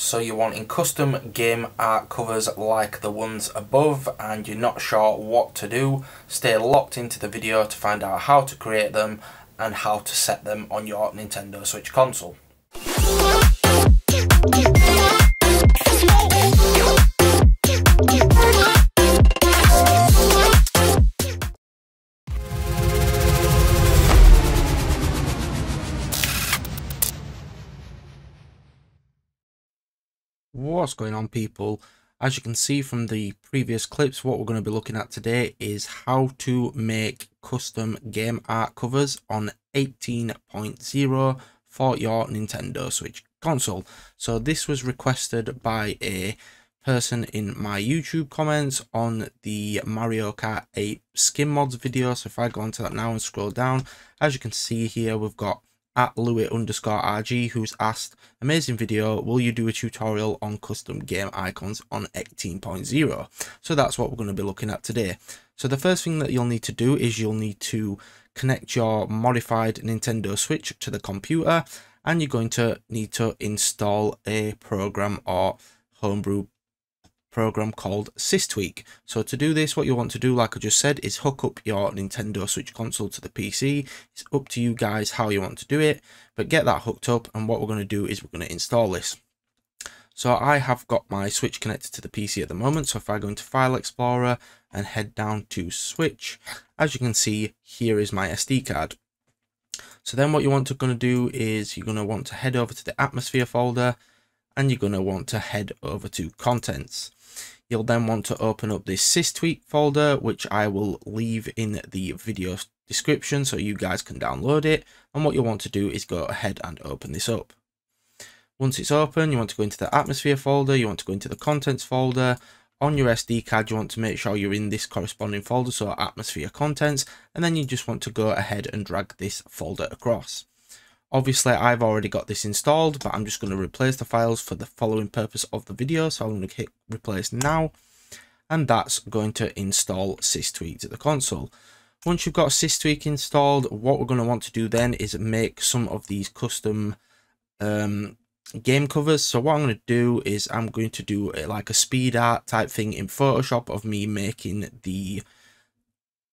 So you're wanting custom game art covers like the ones above and you're not sure what to do, stay locked into the video to find out how to create them and how to set them on your Nintendo Switch console. What's going on, people? As you can see from the previous clips, what we're going to be looking at today is how to make custom game art covers on 18.0 for your Nintendo Switch console. So this was requested by a person in my YouTube comments on the Mario Kart 8 skin mods video. So if I go onto that now and scroll down, as you can see here, we've got @Louis_RG, who's asked, amazing video, will you do a tutorial on custom game icons on 18.0? So that's what we're going to be looking at today. So the first thing that you'll need to do is you'll need to connect your modified Nintendo Switch to the computer, and you're going to need to install a program or homebrew program called SysTweak. So to do this, what you want to do, like I just said, is hook up your Nintendo Switch console to the PC. It's up to you guys how you want to do it, but get that hooked up, and what we're going to do is we're going to install this. So I have got my Switch connected to the PC at the moment, so if I go into File Explorer and head down to Switch, as you can see, here is my SD card. So then what you want to do is you're going to want to head over to the Atmosphere folder, and you're going to want to head over to Contents. You'll then want to open up this SysTweak folder, which I will leave in the video description so you guys can download it. And what you'll want to do is go ahead and open this up. Once it's open, you want to go into the Atmosphere folder, you want to go into the Contents folder. On your SD card, you want to make sure you're in this corresponding folder, so Atmosphere Contents, and then you just want to go ahead and drag this folder across. Obviously, I've already got this installed, but I'm just going to replace the files for the following purpose of the video. So I'm going to hit replace now, and that's going to install SysTweak to the console. Once you've got SysTweak installed, what we're going to want to do then is make some of these custom game covers. So what I'm going to do is I'm going to do like a speed art type thing in Photoshop of me making the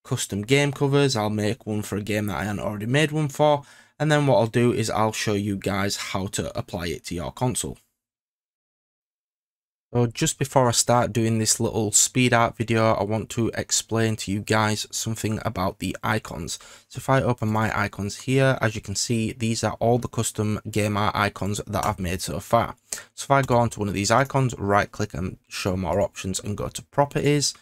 custom game covers. I'll make one for a game that I hadn't already made one for. And then what I'll do is I'll show you guys how to apply it to your console. So just before I start doing this little speed art video, I want to explain to you guys something about the icons. So if I open my icons here, as you can see, these are all the custom game art icons that I've made so far. So if I go onto one of these icons, right click and show more options and go to properties.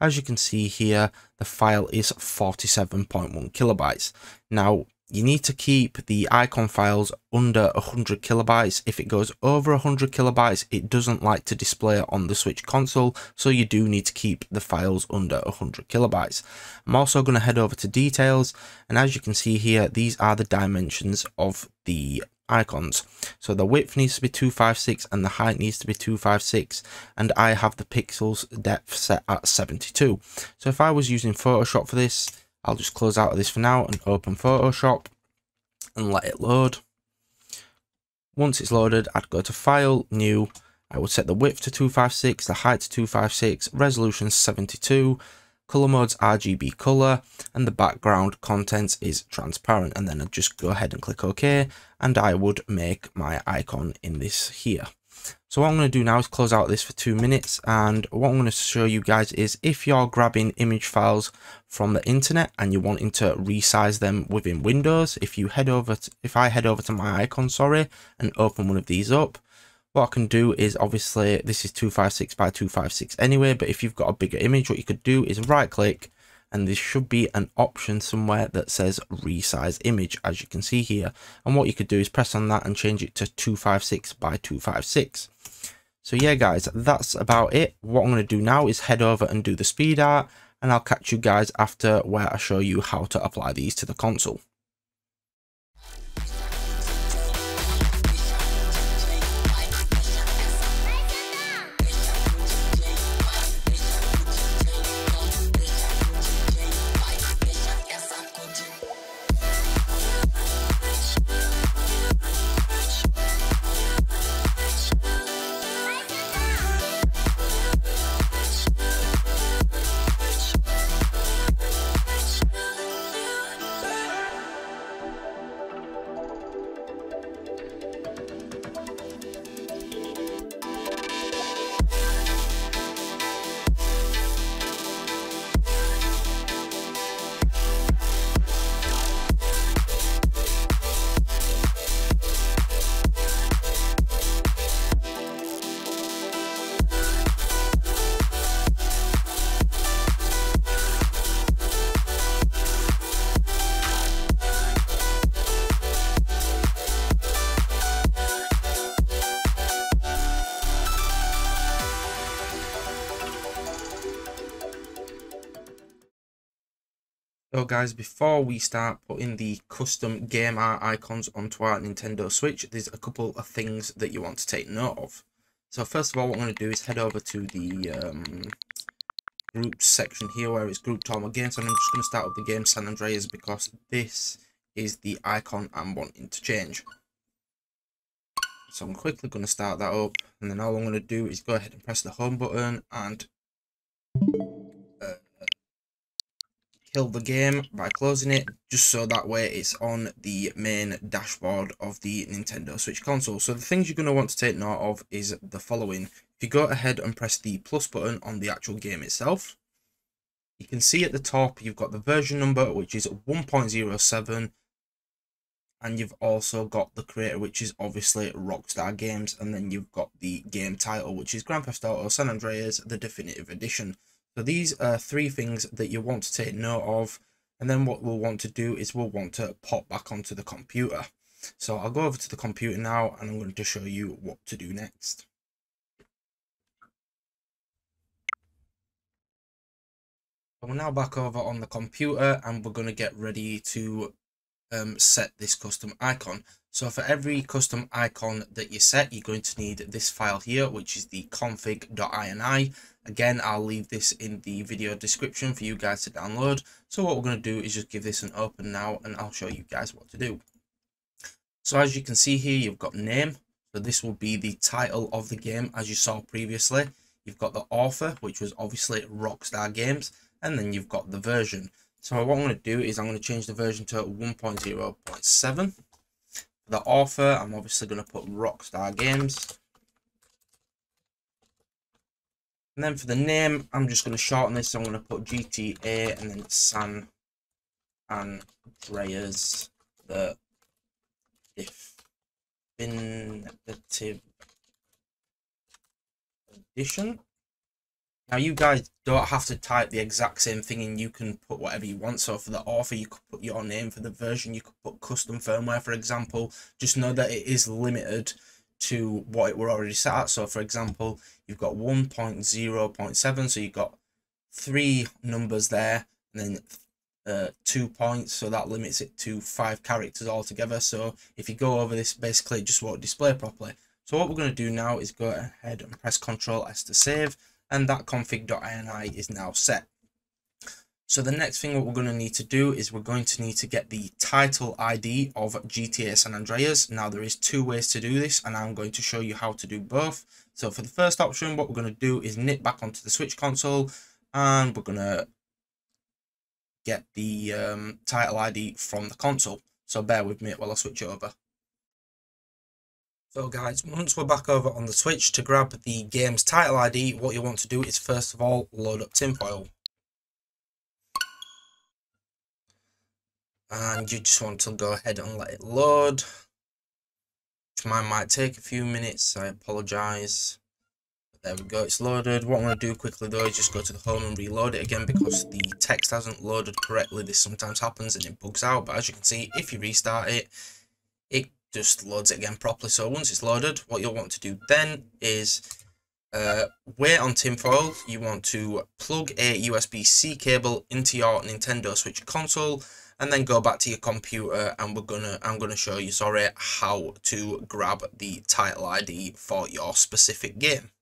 As you can see here, the file is 47.1 kilobytes. Now, you need to keep the icon files under 100 kilobytes. If it goes over 100 kilobytes, it doesn't like to display on the Switch console. So you do need to keep the files under 100 kilobytes. I'm also going to head over to details. And as you can see here, these are the dimensions of the icons. So the width needs to be 256 and the height needs to be 256, and I have the pixels depth set at 72. So if I was using Photoshop for this, I'll just close out of this for now and open Photoshop and let it load. Once it's loaded, I'd go to File, New. I would set the width to 256, the height to 256, resolution 72, color modes RGB color, and the background contents is transparent. And then I'd just go ahead and click OK, and I would make my icon in this here. So what I'm going to do now is close out this for 2 minutes, and what I'm going to show you guys is if you're grabbing image files from the internet and you're wanting to resize them within Windows, if I head over to my icon, sorry, and open one of these up, what I can do is, obviously this is 256 by 256 anyway, but if you've got a bigger image, what you could do is right click, and this should be an option somewhere that says resize image, as you can see here. And what you could do is press on that and change it to 256 by 256. So yeah, guys, that's about it. What I'm going to do now is head over and do the speed art, and I'll catch you guys after, where I show you how to apply these to the console. So guys, before we start putting the custom game art icons onto our Nintendo Switch, there's a couple of things that you want to take note of. So first of all, what I'm going to do is head over to the groups section here where it's grouped all my games, and I'm just going to start with the game San Andreas because this is the icon I'm wanting to change. So I'm quickly going to start that up, and then all I'm going to do is go ahead and press the home button and kill the game by closing it, just so that way it's on the main dashboard of the Nintendo Switch console. So the things you're going to want to take note of is the following. If you go ahead and press the plus button on the actual game itself, you can see at the top you've got the version number, which is 1.07. And you've also got the creator, which is obviously Rockstar Games. And then you've got the game title, which is Grand Theft Auto San Andreas, the Definitive Edition. So these are three things that you want to take note of. And then what we'll want to do is we'll want to pop back onto the computer. So I'll go over to the computer now, and I'm going to show you what to do next. So we're now back over on the computer, and we're going to get ready to set this custom icon. So for every custom icon that you set, you're going to need this file here, which is the config.ini. Again, I'll leave this in the video description for you guys to download. So what we're going to do is just give this an open now, and I'll show you guys what to do. So as you can see here, you've got name. So this will be the title of the game as you saw previously. You've got the author, which was obviously Rockstar Games, and then you've got the version. So what I'm going to do is I'm going to change the version to 1.0.7. The author, I'm obviously going to put Rockstar Games. And then for the name, I'm just going to shorten this. So I'm going to put GTA and then San Andreas, the Definitive Edition. Now you guys don't have to type the exact same thing, and you can put whatever you want. So for the author, you could put your name. For the version, you could put custom firmware, for example. Just know that it is limited to what it were already set at. So for example, you've got 1.0.7, so you've got 3 numbers there, and then 2 points, so that limits it to 5 characters altogether. So if you go over this, basically it just won't display properly. So what we're going to do now is go ahead and press Ctrl S to save. And that config.ini is now set. So the next thing what we're going to need to do is we're going to need to get the title ID of GTA San Andreas. Now there is 2 ways to do this, and I'm going to show you how to do both. So for the first option, what we're going to do is nip back onto the Switch console, and we're going to get the title ID from the console. So bear with me while I switch it over. So guys, once we're back over on the Switch, to grab the game's title ID, what you want to do is first of all load up Tinfoil. And you just want to go ahead and let it load, which might take a few minutes, I apologise. There we go, it's loaded. What I'm going to do quickly though is just go to the home and reload it again, because the text hasn't loaded correctly. This sometimes happens and it bugs out, but as you can see, if you restart it, it just loads it again properly. So once it's loaded, what you'll want to do then is wait on Tinfoil. You want to plug a USB-C cable into your Nintendo Switch console, and then go back to your computer, and I'm gonna show you how to grab the title ID for your specific game.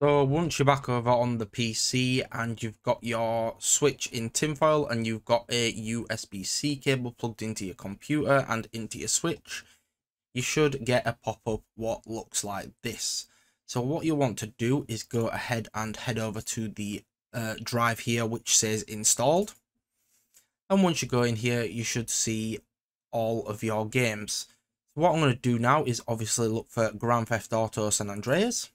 So once you're back over on the PC and you've got your Switch in Tinfoil and you've got a USB-C cable plugged into your computer and into your Switch, you should get a pop-up what looks like this. So what you want to do is go ahead and head over to the drive here which says installed. And once you go in here, you should see all of your games. What I'm going to do now is obviously look for Grand Theft Auto San Andreas.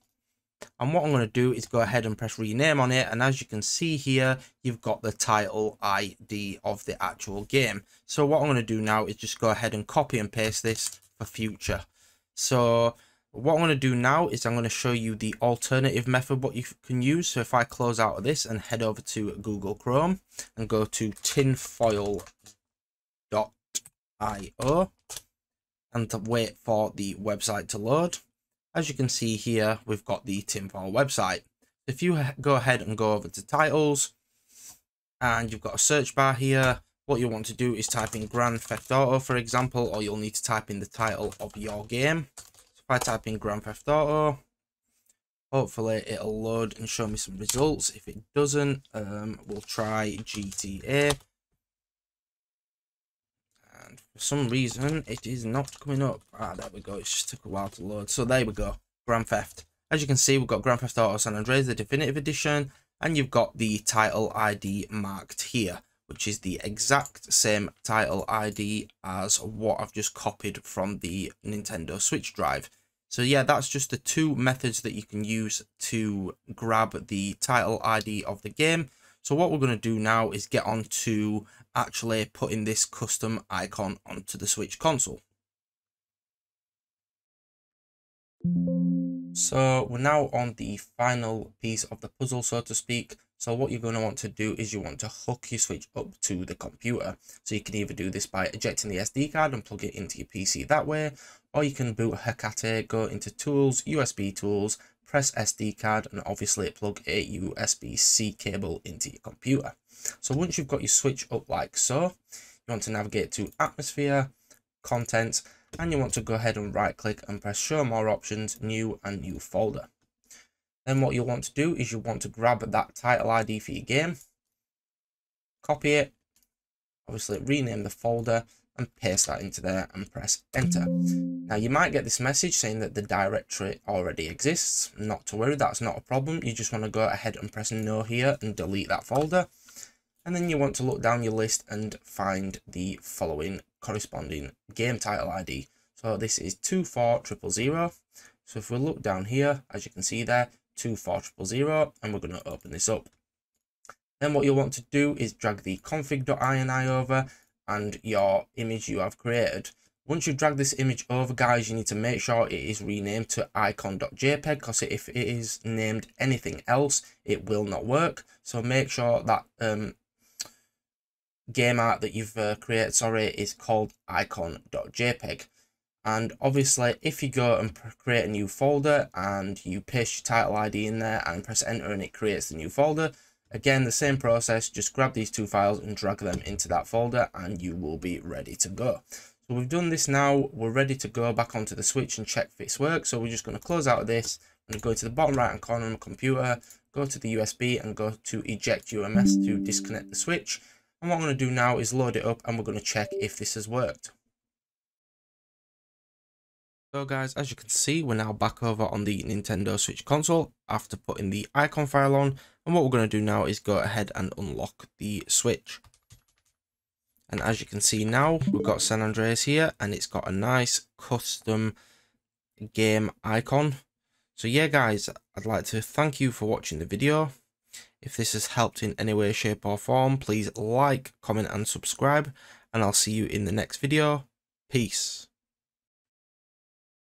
And what I'm going to do is go ahead and press rename on it, and as you can see here, you've got the title ID of the actual game. So what I'm going to do now is just go ahead and copy and paste this for future. So what I'm going to do now is I'm going to show you the alternative method what you can use. So if I close out of this and head over to Google Chrome and go to tinfoil.io and wait for the website to load. As you can see here, we've got the Tinfoil website. If you go ahead and go over to titles, and you've got a search bar here, what you want to do is type in Grand Theft Auto, for example, or you'll need to type in the title of your game. So if I type in Grand Theft Auto, hopefully it'll load and show me some results. If it doesn't, we'll try GTA. And for some reason, it is not coming up. Ah, there we go. It just took a while to load. So there we go. Grand Theft. As you can see, we've got Grand Theft Auto San Andreas, the Definitive Edition, and you've got the title ID marked here, which is the exact same title ID as what I've just copied from the Nintendo Switch drive. So yeah, that's just the two methods that you can use to grab the title ID of the game. So what we're going to do now is get on to actually putting this custom icon onto the Switch console. So we're now on the final piece of the puzzle, so to speak. So what you're going to want to do is you want to hook your Switch up to the computer. So you can either do this by ejecting the SD card and plug it into your PC that way, or you can boot Hekate, go into Tools, USB Tools, press SD card, and obviously plug a USB-C cable into your computer. So once you've got your Switch up like so, you want to navigate to Atmosphere, Contents, and you want to go ahead and right click and press show more options, new and new folder. Then what you'll want to do is you want to grab that title ID for your game, copy it, obviously rename the folder and paste that into there and press enter. Now you might get this message saying that the directory already exists. Not to worry, that's not a problem. You just want to go ahead and press no here and delete that folder. And then you want to look down your list and find the following corresponding game title ID. So this is 24000. So if we look down here, as you can see there, 24000, and we're going to open this up. Then what you'll want to do is drag the config.ini over and your image you have created. Once you drag this image over, guys, you need to make sure it is renamed to icon.jpg, because if it is named anything else, it will not work. So make sure that game art that you've created, sorry, is called icon.jpg. And obviously, if you go and create a new folder and you paste your title ID in there and press enter, and it creates the new folder, again, the same process, just grab these two files and drag them into that folder and you will be ready to go. So we've done this now, we're ready to go back onto the Switch and check if it's worked. So we're just going to close out of this and go to the bottom right hand corner on the computer, go to the USB and go to eject UMS to disconnect the Switch. And what I'm going to do now is load it up and we're going to check if this has worked. So guys, as you can see, we're now back over on the Nintendo Switch console after putting the icon file on, and what we're going to do now is go ahead and unlock the Switch. And as you can see now, we've got San Andreas here and it's got a nice custom game icon. So yeah guys, I'd like to thank you for watching the video. If this has helped in any way, shape or form, please like, comment and subscribe, and I'll see you in the next video. Peace.